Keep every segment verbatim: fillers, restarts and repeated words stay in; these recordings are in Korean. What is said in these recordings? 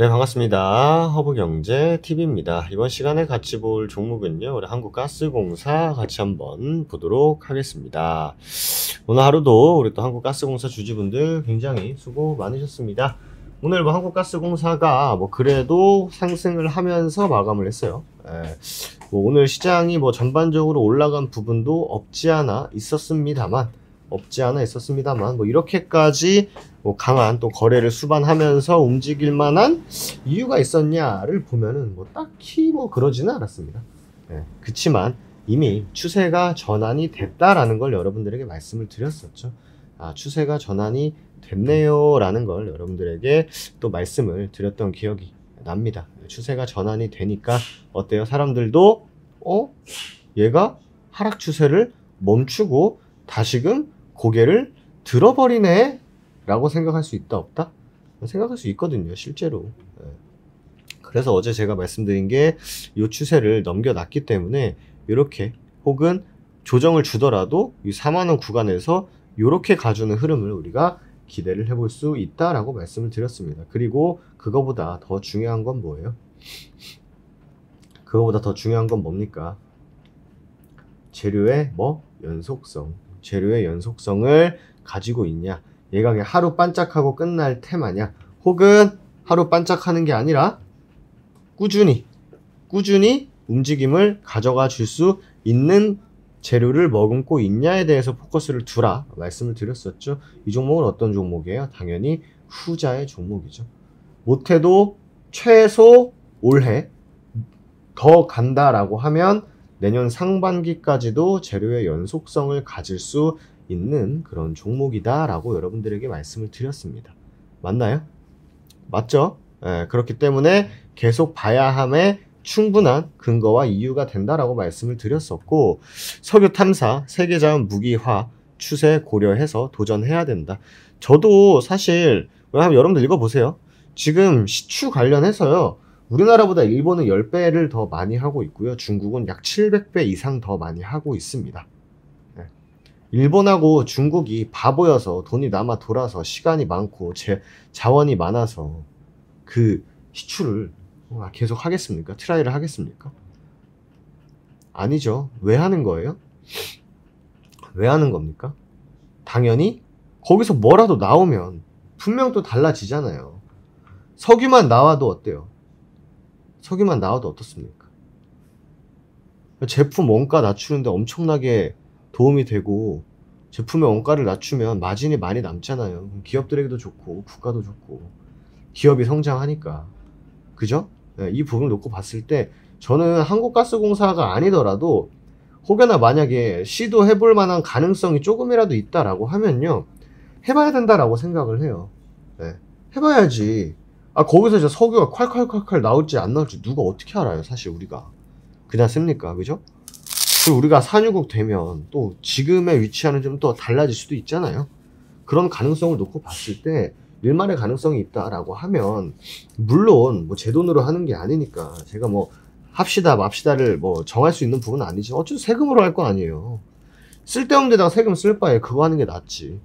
네, 반갑습니다. 허브경제티비입니다. 이번 시간에 같이 볼 종목은요, 우리 한국가스공사 같이 한번 보도록 하겠습니다. 오늘 하루도 우리 또 한국가스공사 주주분들 굉장히 수고 많으셨습니다. 오늘 뭐 한국가스공사가 뭐 그래도 상승을 하면서 마감을 했어요. 예, 뭐 오늘 시장이 뭐 전반적으로 올라간 부분도 없지 않아 있었습니다만, 없지 않아 있었습니다만, 뭐 이렇게까지 뭐 강한 또 거래를 수반하면서 움직일 만한 이유가 있었냐를 보면은 뭐 딱히 뭐 그러지는 않았습니다. 예, 그치만 이미 추세가 전환이 됐다라는 걸 여러분들에게 말씀을 드렸었죠. 아, 추세가 전환이 됐네요 라는 걸 여러분들에게 또 말씀을 드렸던 기억이 납니다. 추세가 전환이 되니까 어때요? 사람들도 어? 얘가 하락 추세를 멈추고 다시금 고개를 들어버리네 라고 생각할 수 있다 없다? 생각할 수 있거든요, 실제로. 그래서 어제 제가 말씀드린 게 이 추세를 넘겨놨기 때문에 이렇게, 혹은 조정을 주더라도 이 사만 원 구간에서 이렇게 가주는 흐름을 우리가 기대를 해볼 수 있다라고 말씀을 드렸습니다. 그리고 그거보다 더 중요한 건 뭐예요? 그거보다 더 중요한 건 뭡니까? 재료의 뭐? 연속성. 재료의 연속성을 가지고 있냐? 얘가 그냥 하루 반짝하고 끝날 테마냐? 혹은 하루 반짝하는 게 아니라 꾸준히 꾸준히 움직임을 가져가 줄 수 있는 재료를 머금고 있냐에 대해서 포커스를 두라 말씀을 드렸었죠. 이 종목은 어떤 종목이에요? 당연히 후자의 종목이죠. 못해도 최소 올해 더 간다라고 하면 내년 상반기까지도 재료의 연속성을 가질 수 있는 그런 종목이다 라고 여러분들에게 말씀을 드렸습니다. 맞나요? 맞죠? 예, 그렇기 때문에 계속 봐야 함에 충분한 근거와 이유가 된다라고 말씀을 드렸었고, 석유 탐사, 세계자원 무기화 추세 고려해서 도전해야 된다. 저도 사실, 한번 여러분들 읽어보세요. 지금 시추 관련해서요, 우리나라보다 일본은 십 배를 더 많이 하고 있고요, 중국은 약 칠백 배 이상 더 많이 하고 있습니다. 일본하고 중국이 바보여서 돈이 남아 돌아서 시간이 많고 제 자원이 많아서 그 시추를 계속 하겠습니까? 트라이를 하겠습니까? 아니죠. 왜 하는 거예요? 왜 하는 겁니까? 당연히 거기서 뭐라도 나오면 분명 또 달라지잖아요. 석유만 나와도 어때요? 석유만 나와도 어떻습니까? 제품 원가 낮추는데 엄청나게 도움이 되고, 제품의 원가를 낮추면 마진이 많이 남잖아요. 기업들에게도 좋고 국가도 좋고 기업이 성장하니까, 그죠? 이 부분을 놓고 봤을 때 저는 한국가스공사가 아니더라도 혹여나 만약에 시도해볼 만한 가능성이 조금이라도 있다라고 하면요, 해봐야 된다라고 생각을 해요. 네, 해봐야지. 아, 거기서 이제 석유가 콸콸콸콸 나올지 안 나올지 누가 어떻게 알아요? 사실 우리가 그냥 씁니까? 그죠? 그리고 우리가 산유국 되면 또 지금의 위치와는 좀 더 달라질 수도 있잖아요. 그런 가능성을 놓고 봤을 때 일만의 가능성이 있다라고 하면, 물론 뭐 제 돈으로 하는 게 아니니까 제가 뭐 합시다 맙시다를 뭐 정할 수 있는 부분은 아니지만 어쨌든 세금으로 할 거 아니에요. 쓸데없는 데다가 세금 쓸 바에 그거 하는 게 낫지.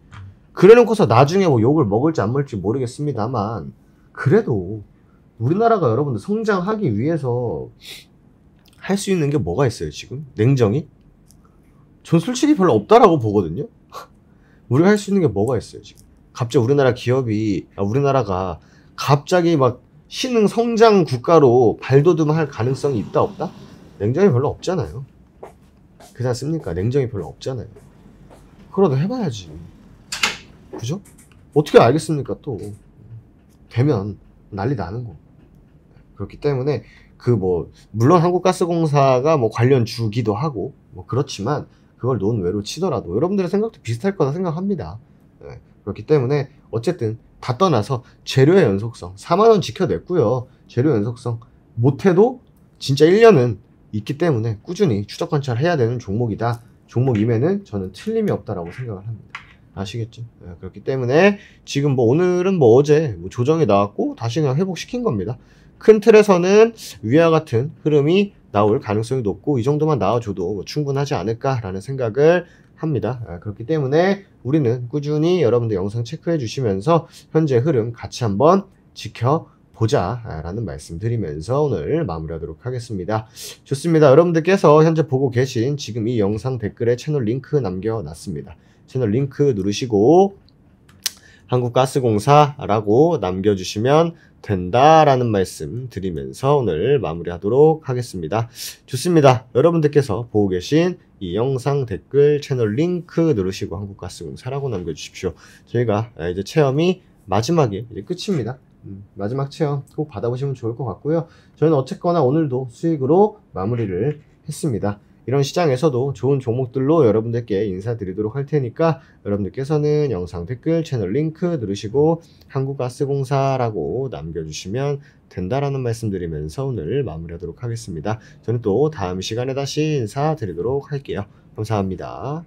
그래 놓고서 나중에 뭐 욕을 먹을지 안 먹을지 모르겠습니다만, 그래도 우리나라가 여러분들 성장하기 위해서 할 수 있는 게 뭐가 있어요 지금? 냉정히? 전 솔직히 별로 없다라고 보거든요. 우리가 할 수 있는 게 뭐가 있어요 지금? 갑자기 우리나라 기업이, 우리나라가 갑자기 막 신흥 성장 국가로 발돋움할 가능성이 있다 없다? 냉정이 별로 없잖아요. 그지 않습니까? 냉정이 별로 없잖아요. 그러다 해봐야지. 그죠? 어떻게 알겠습니까? 또 되면 난리 나는 거. 그렇기 때문에 그 뭐 물론 한국가스공사가 뭐 관련 주기도 하고 뭐 그렇지만, 그걸 논외로 치더라도 여러분들의 생각도 비슷할 거다 생각합니다. 네. 그렇기 때문에 어쨌든 다 떠나서 재료의 연속성 사만 원 지켜냈고요. 재료 연속성 못해도 진짜 일 년은 있기 때문에 꾸준히 추적 관찰해야 되는 종목이다. 종목임에는 저는 틀림이 없다라고 생각을 합니다. 아시겠죠? 그렇기 때문에 지금 뭐 오늘은 뭐 어제 뭐 조정이 나왔고 다시 그냥 회복시킨 겁니다. 큰 틀에서는 위와 같은 흐름이 나올 가능성이 높고, 이 정도만 나와줘도 뭐 충분하지 않을까라는 생각을 합니다. 아, 그렇기 때문에 우리는 꾸준히 여러분들 영상 체크해 주시면서 현재 흐름 같이 한번 지켜 보자라는 말씀 드리면서 오늘 마무리하도록 하겠습니다. 좋습니다. 여러분들께서 현재 보고 계신 지금 이 영상 댓글에 채널 링크 남겨놨습니다. 채널 링크 누르시고 한국가스공사라고 남겨주시면 된다라는 말씀 드리면서 오늘 마무리하도록 하겠습니다. 좋습니다. 여러분들께서 보고 계신 이 영상 댓글 채널 링크 누르시고 한국가스공사라고 남겨주십시오. 저희가 이제 체험이 마지막이 이제 끝입니다. 마지막 체험 꼭 받아보시면 좋을 것 같고요. 저희는 어쨌거나 오늘도 수익으로 마무리를 했습니다. 이런 시장에서도 좋은 종목들로 여러분들께 인사드리도록 할 테니까 여러분들께서는 영상 댓글 채널 링크 누르시고 한국가스공사라고 남겨주시면 된다라는 말씀드리면서 오늘 마무리하도록 하겠습니다. 저는 또 다음 시간에 다시 인사드리도록 할게요. 감사합니다.